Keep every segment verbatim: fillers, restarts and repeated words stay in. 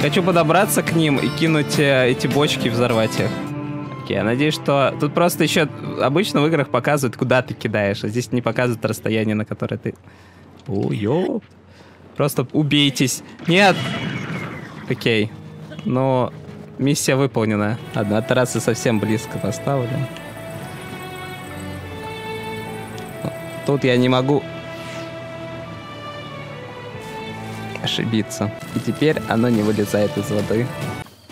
Хочу подобраться к ним и кинуть эти бочки, взорвать их. Окей, я надеюсь, что... Тут просто еще обычно в играх показывают, куда ты кидаешь, а здесь не показывают расстояние, на которое ты... О, ёп. Просто убейтесь. Нет! Окей. Ну, миссия выполнена. Одна трасса совсем близко поставлена. Тут я не могу... ошибиться. И теперь оно не вылезает из воды.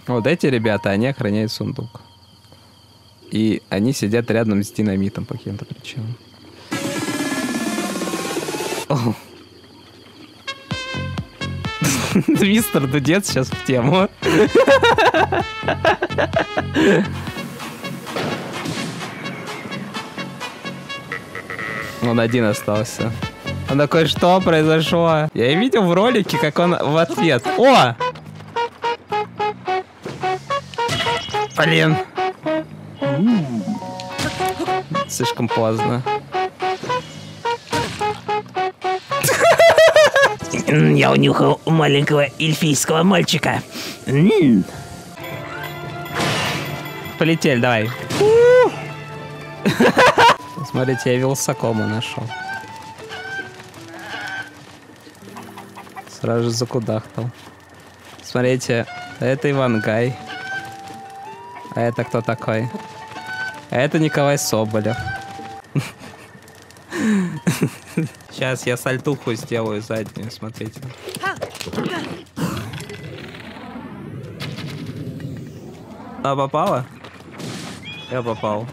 Вот эти ребята, они охраняют сундук. И они сидят рядом с динамитом по каким-то причинам. Мистер Дудец сейчас в тему. Он один остался. Он такой, что произошло? Я и видел в ролике, как он в ответ. О! Блин. Слишком поздно. Я унюхал маленького эльфийского мальчика. Полетели, давай. Смотрите, я вилсакома нашел. Сразу же закудахтал. Смотрите, это Ивангай. А это кто такой? А это Николай Соболев. Сейчас я сальтуху сделаю заднюю, смотрите. Она попала? Я попал.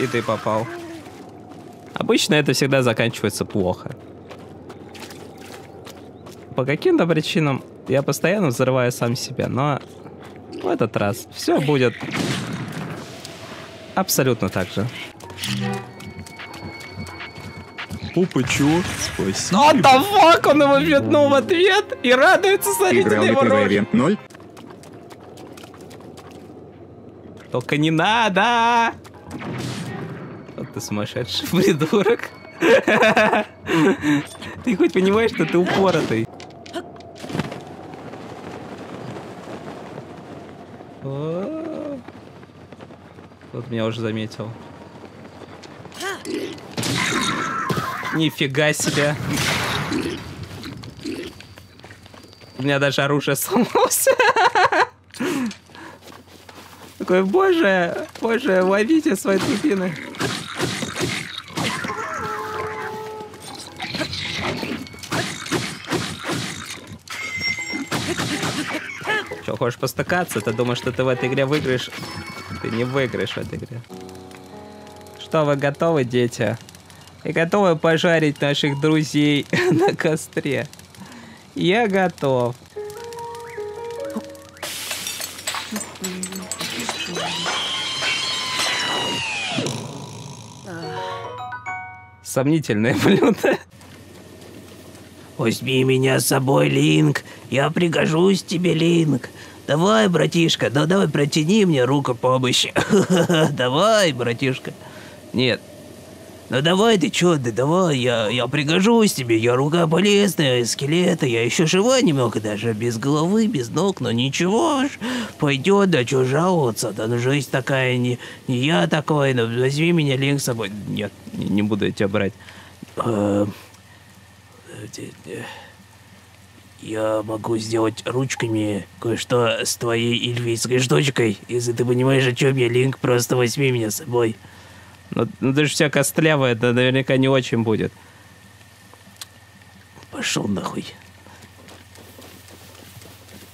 И ты попал. Обычно это всегда заканчивается плохо. По каким-то причинам я постоянно взрываю сам себя, но в этот раз все будет абсолютно так же. Пупа, чё? Спасибо. What the fuck? Он его метнул в ответ и радуется, смотрите на его рожу. Только не надо! Вот ты сумасшедший придурок. Ты хоть понимаешь, что ты упоротый? Вот меня уже заметил. Нифига себе. У меня даже оружие сломалось. Такой, боже, боже, ловите свои дубины. Че, хочешь постыкаться? Ты думаешь, что ты в этой игре выиграешь? Ты не выиграешь в этой игре. Что, вы готовы, дети? И готовы пожарить наших друзей на костре? Я готов. Сомнительное блюдо. Возьми меня с собой, Линк. Я пригожусь тебе, Линк. Давай, братишка, да давай протяни мне руку помощи. Давай, братишка. Нет. Ну давай ты чё, да давай, я, я пригожусь тебе, я рука полезная, скелета, я еще жива немного, даже без головы, без ног, но ничего ж, пойдет, да чё жаловаться, да ну жизнь такая, не, не я такой, ну возьми меня, Линк, с собой. Нет, не, не буду я тебя брать. А... Я могу сделать ручками кое-что с твоей эльфийской штучкой, если ты понимаешь, о чем я, Линк, просто возьми меня с собой. Ну, ну ты же вся костлявая, это наверняка не очень будет. Пошел нахуй.